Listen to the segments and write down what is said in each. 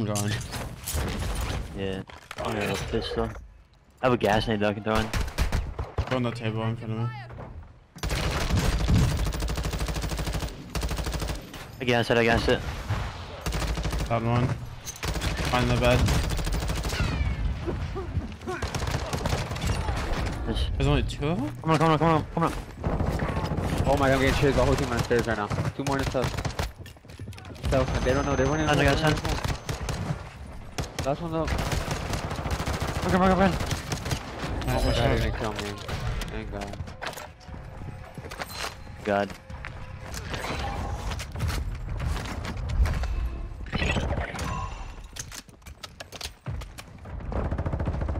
I'm going. Yeah. I'm gonna have a pistol. I have a gas nade that I can throw in. Go on that table in front of me. I gassed it, I gassed it. Found one. Behind the bed. There's only two of them? Come on, come on, come on, come on. Oh my god, I'm getting shit. The whole team on the stairs right now. Two more in the south. South. They don't know, they're running. I got 10. Last one's up. Run, run, run. Oh my god, you're gonna kill me. Thank god. God.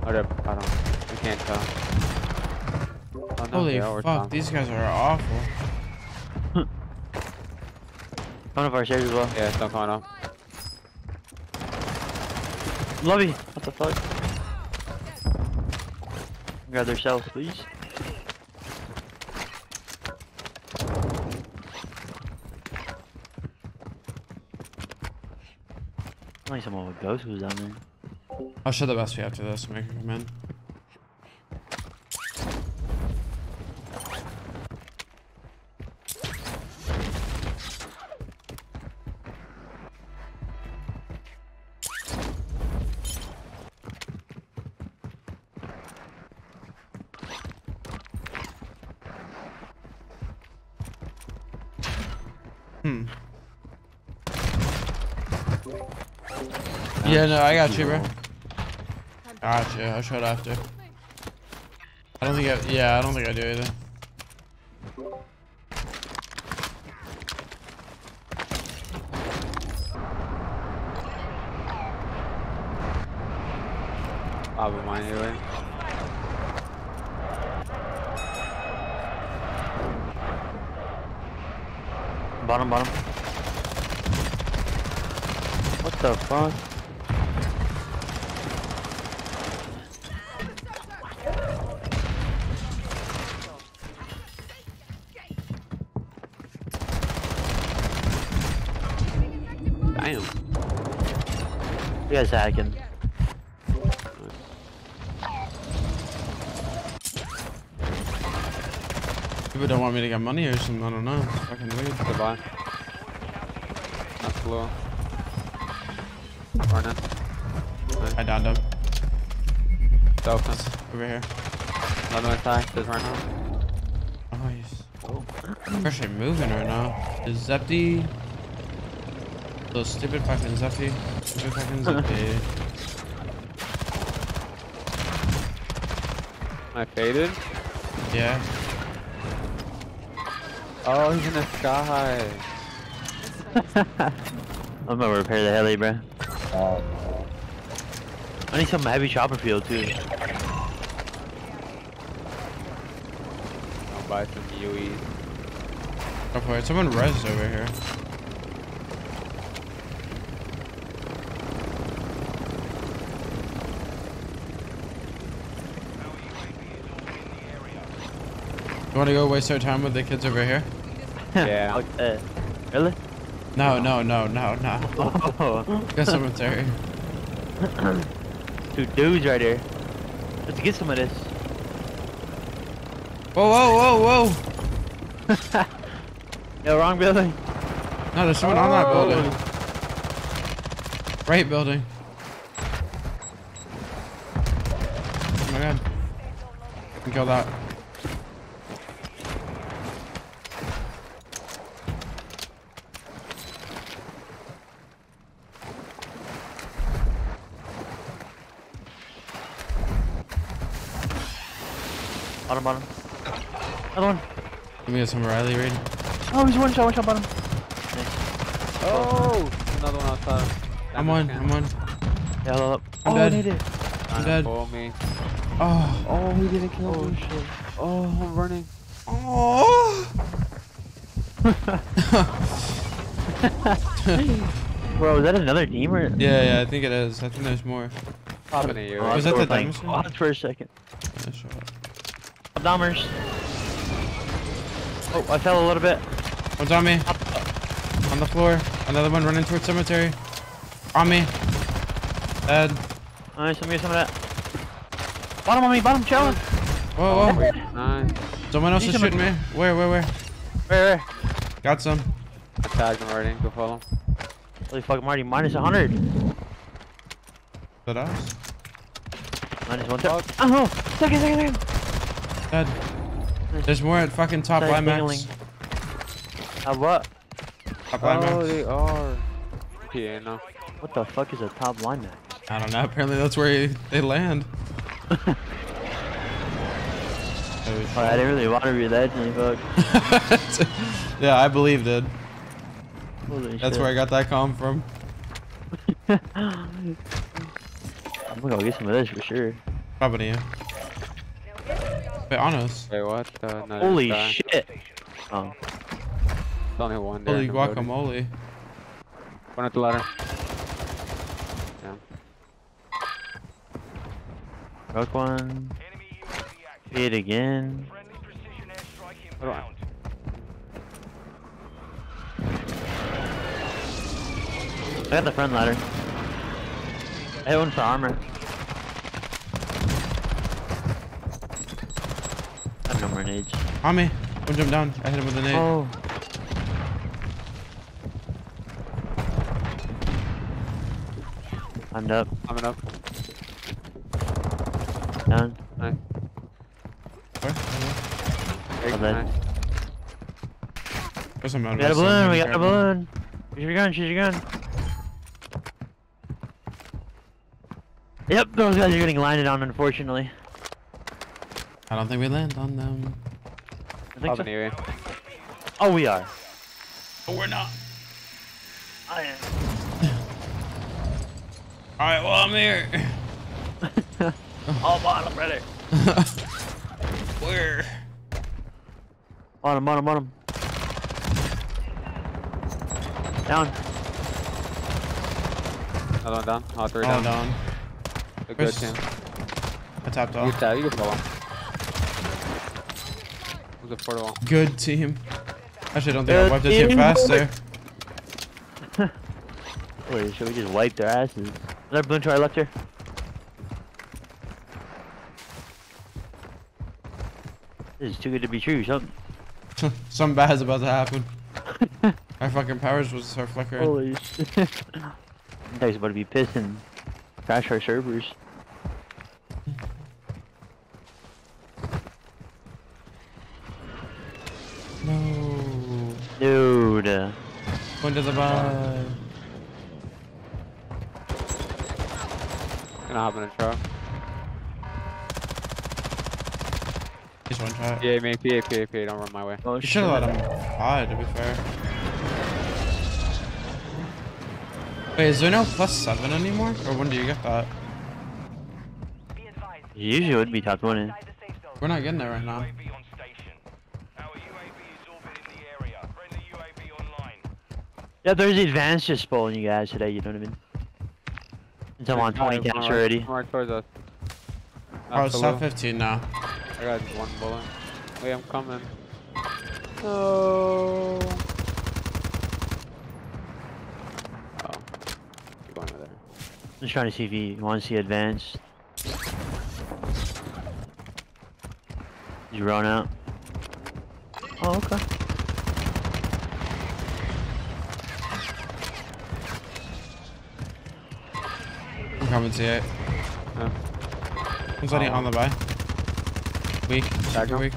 I don't. We can't tell. Oh, no, holy fuck! Time. These guys are awful. One of our shares as well. Yeah, it's not coming up. Lobby. What the fuck? Grab their shells, please. I think someone with ghosts was down there. I'll show the best way after this, make her come in. Hmm. Yeah, no, I got you, bro. Gotcha, I'll shot after. I don't think I, yeah, I don't think I do either. I'll be mine anyway. Bottom, bottom. What the fuck? Damn. You guys hacking. People don't want me to get money or something, I don't know. I can leave. Goodbye. That's low. Or not. I downed him. Dolphins. Over here. Another attack, there's right now. Oh, he's. Oh. I'm actually moving right now. Is Zepti. Those stupid fucking Zepti. Stupid fucking Zepti. I faded? Yeah. Oh, he's in the sky. I'm gonna repair the heli, bro. Oh. I need some heavy chopper fuel, too. I'll buy some UE. Go for it. Someone rests over here. You want to go waste our time with the kids over here? Yeah. Really? No, no, no, no, no. Oh. Got someone there. Two dudes right here. Let's get some of this. Whoa, whoa, whoa, whoa! No, wrong building. No, there's someone on that building. Right building. Oh my god. I can kill that. Bottom, bottom. Another one. Let me get some Riley raid. Oh, he's one shot, bottom. Nice. Oh! Another one outside. That I'm on. Yeah, hold up. I'm dead. He did it. I'm dead. Me. Oh. Oh, he didn't kill me. Oh, shit. Oh, I'm running. Oh! Bro, is that another team or? Yeah, yeah, I think it is. I think there's more. Popping at you. Was that the thing? Pause for a second. Yeah, sure. Dommers. Oh, I fell a little bit. One's on me. On the floor. Another one running towards cemetery. On me. Dead. Nice, I'm here, some of that. Bottom on me, bottom challenge. Whoa, whoa. Nice. Someone else is shooting me. Where? Where? Got some. I tagged him already. Go follow him. Holy fuck, I'm already minus 100. That us? Minus one top. Oh, second. Dead. There's more at fucking top line max. At what? Top line max. Oh, they are. Yeah, no. What the fuck is a top line max? I don't know. Apparently that's where they land. Oh, I didn't really want to be that thing, fuck. Yeah, I believe, dude. Holy That's shit. Where I got that comm from. I'm gonna go get some of this for sure. Probably, yeah. Wait, on us. Wait, what? No, holy shit. Oh. It's only one there. Holy guacamole. One at the ladder. Yeah. Rock one. See it again. I got the front ladder. I hit one for armor. I have no more nades. On me. One jump down. I hit him with a nade. Oh. I'm up. I'm up. Down. Nice. We got a balloon. Use your gun, Yep, those guys are getting landed on, unfortunately. I don't think we land on them. I think so. Anyway. Oh, we are. But we're not. I am. Alright, well, I'm here. All bottom, brother. Where? On him. Down. Another one down. All three down. Good team. I tapped off. You can follow him. There's a portal. Good team. Actually, I don't think I wiped this team faster. Wait, should we just wipe their asses? Is there a balloon to our left here? This is too good to be true, something. Something bad is about to happen. My fucking powers will start flickering. Holy shit. Guys about to be pissed and crash our servers. No. Dude. Point to the bomb. Gonna hop in a truck. Just one shot. Yeah, man, PA, don't run my way. Oh, you should've let him hide, to be fair. Wait, is there no plus 7 anymore? Or when do you get that? Usually it would be top 20. We're not getting that right now. Yeah, there's advanced just spawning you guys today, you know what I mean? Until I'm on 20 caps already. Oh, it's top 15 now. I got one bullet. Wait, I'm coming. No. Oh. Keep going over there. I'm just trying to see if he wants to advance. You run out. Oh, okay. I'm coming to it. Yeah. There's any on the way. Weak. Back weak.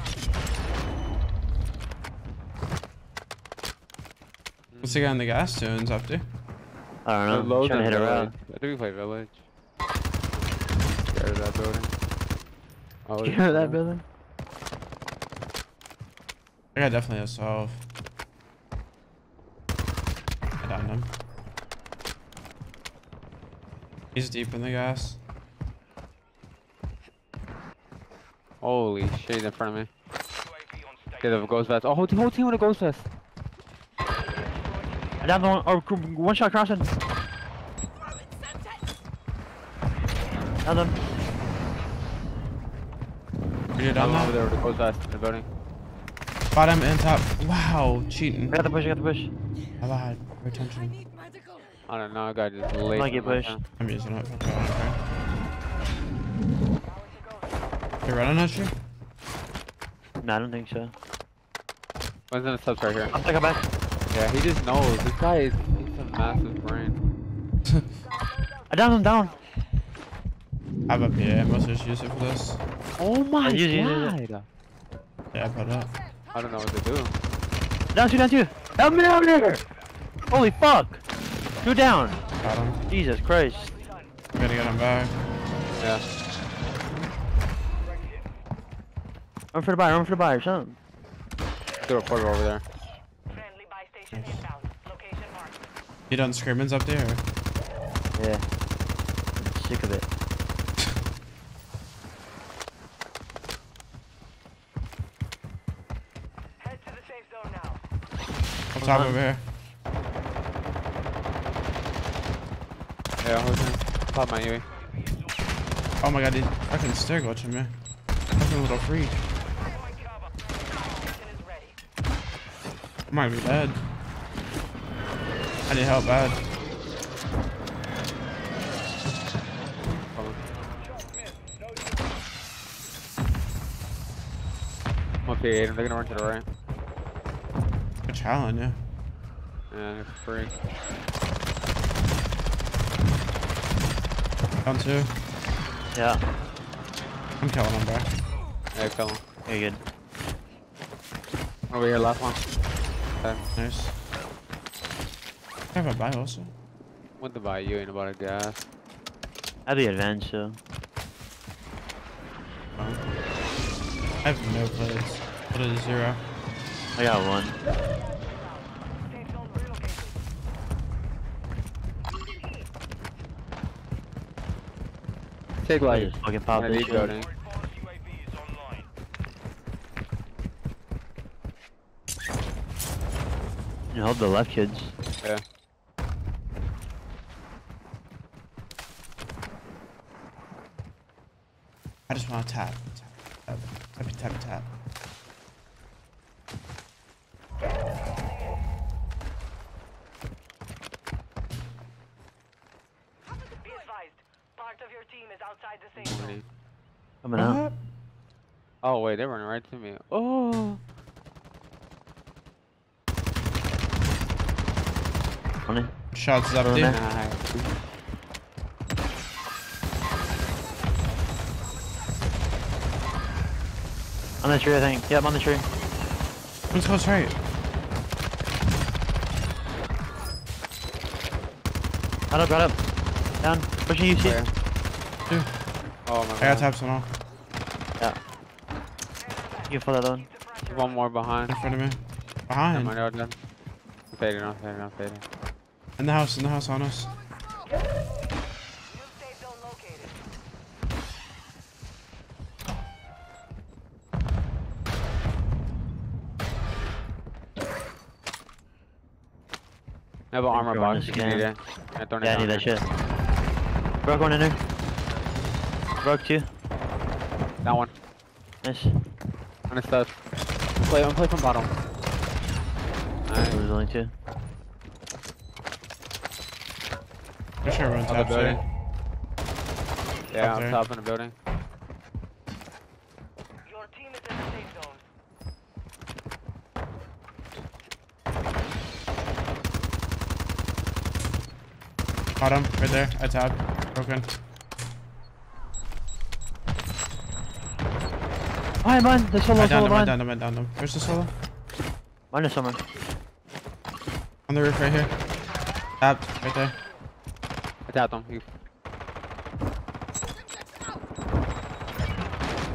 What's the guy in the gas tunes up to? I don't know. I'm trying to hit around. I think we play village. Get out of that building. Oh, get out of that building? I got definitely a solve. I downed him. He's deep in the gas. Holy shit, in front of me. Get a ghost vest. Oh, whole team with a ghost vest. I downed one, one shot crossing. Down them. You're down over there with a ghost vest in the building. Bottom and top. Wow, cheating. I got the push. I lied. Retention. I don't know, I got just late. I get pushed. I'm using it. You're running at you? No, I don't think so. One's in the subs right here. I'll take it back. Yeah, he just knows. This guy is a massive brain. I downed him down. I have a PA, I must just use it for this. Oh my god. Yeah, I put it up. I don't know what to do. Down two. Help me out there. Holy fuck. 2 down. Got him. Jesus Christ. I'm gonna get him back. Yeah. Run for the buyer, son. Throw a portal over there. Friendly buy station inbound. Location marked. You done scrimmins up there? Yeah. I'm sick of it. Head to the safe zone now. On top over here. Yeah, hold on. Pop my UE. Oh my god, dude. Fucking stair glitching, man. Fucking little freak. I might be dead. I need help bad. Okay, they're gonna run to the right. A challenge, yeah. Yeah, it's free. Down 2. Yeah. I'm killing him back. Yeah, kill him. Yeah, good. Over here, last one. Okay. Nice. I have a buy also. What the buy? You ain't about a gas. I'd be advanced, so. Oh. I have no plates. What is 0? I got 1. Take like fucking pop this shit. You hold the left, kids. Yeah. I just want to tap. Coming out. Oh wait, they running right to me. Oh. Funny. Shots up there. On the tree, I think. Yeah, I'm on the tree. Who's close right? Right up. Down. Pushing you, see? Oh my god. I got taps on all. Yeah. You follow that one. One more behind. In front of me. Behind? No, I'm fading, I'm fading. In the house on us. I have an armor box. Yeah, I need that shit. Broke one in there. Broke 2. That one. Nice. On his stuff. I'm play from bottom. Nice. There's only 2. I'm sure we're on top of the building. Yeah, I'm top in the building. Your team is in the safe zone. Bottom, right there. I tabbed. Broken. Hi man, the solo. I downed him. Where's the solo? Mine is somewhere. On the roof right here. Tapped, right there. I tapped him.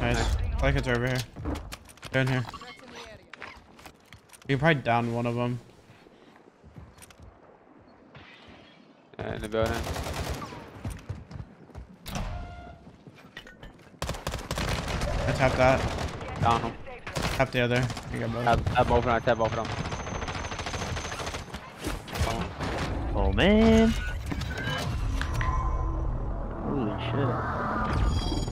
Nice. I like it's over here. They're in here. You can probably down one of them. Yeah, in the building. I tapped that. Down him. Tap the other. I tap both of them. Oh man.